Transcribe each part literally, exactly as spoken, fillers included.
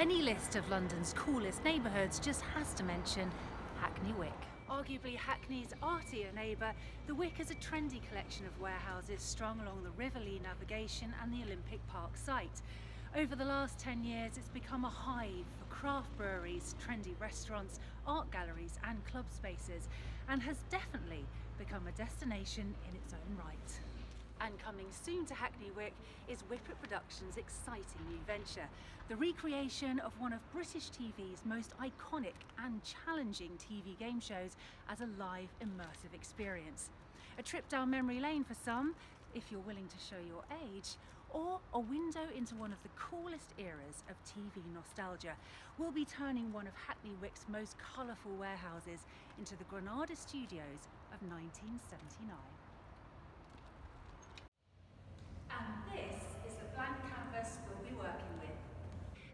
any list of London's coolest neighbourhoods just has to mention Hackney Wick. Arguably Hackney's artier neighbour, the Wick is a trendy collection of warehouses strung along the River Lee navigation and the Olympic Park site. Over the last ten years, it's become a hive for craft breweries, trendy restaurants, art galleries and club spaces, and has definitely become a destination in its own right. And coming soon to Hackney Wick is Whippet Productions' exciting new venture, the recreation of one of British T V's most iconic and challenging T V game shows as a live immersive experience. A trip down memory lane for some, if you're willing to show your age, or a window into one of the coolest eras of T V nostalgia. We'll be turning one of Hackney Wick's most colourful warehouses into the Granada Studios of nineteen seventy-nine. And this is the blank canvas we'll be working with.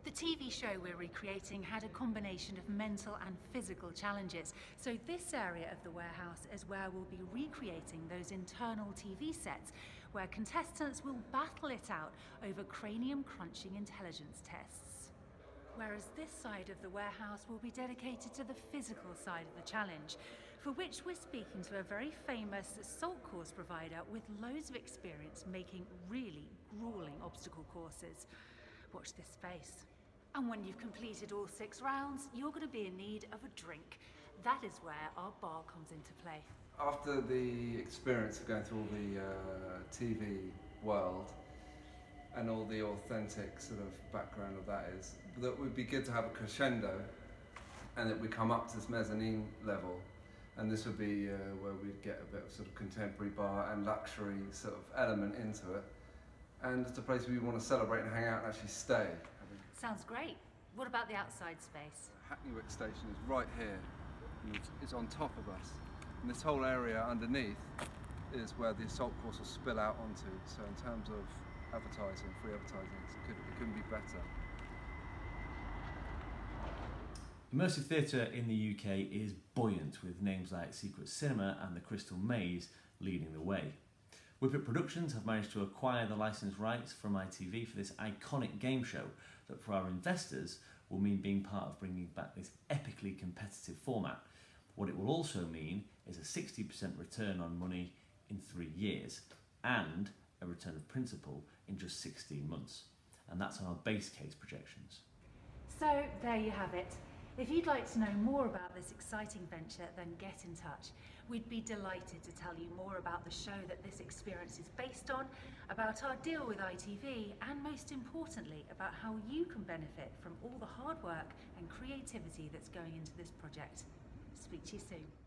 The T V show we're recreating had a combination of mental and physical challenges, so this area of the warehouse is where we'll be recreating those internal T V sets, where contestants will battle it out over cranium-crunching intelligence tests. Whereas this side of the warehouse will be dedicated to the physical side of the challenge, for which we're speaking to a very famous salt course provider with loads of experience making really gruelling obstacle courses. Watch this space. And when you've completed all six rounds, you're going to be in need of a drink. That is where our bar comes into play. After the experience of going through all the uh, T V world, and all the authentic sort of background of that is that it would be good to have a crescendo, and that we come up to this mezzanine level, and this would be uh, where we'd get a bit of sort of contemporary bar and luxury sort of element into it, and it's a place we want to celebrate and hang out and actually stay. Sounds great. What about the outside space? Hackneywick Station is right here, and it's on top of us, and this whole area underneath is where the assault course will spill out onto. So in terms of advertising, free advertising, it, could, it couldn't be better. Immersive theatre in the U K is buoyant, with names like Secret Cinema and The Crystal Maze leading the way. Whippet Productions have managed to acquire the licence rights from I T V for this iconic game show that for our investors will mean being part of bringing back this epically competitive format. What it will also mean is a sixty percent return on money in three years and a return of principal in just sixteen months. And that's on our base case projections. So there you have it. If you'd like to know more about this exciting venture, then get in touch. We'd be delighted to tell you more about the show that this experience is based on, about our deal with I T V, and most importantly, about how you can benefit from all the hard work and creativity that's going into this project. Speak to you soon.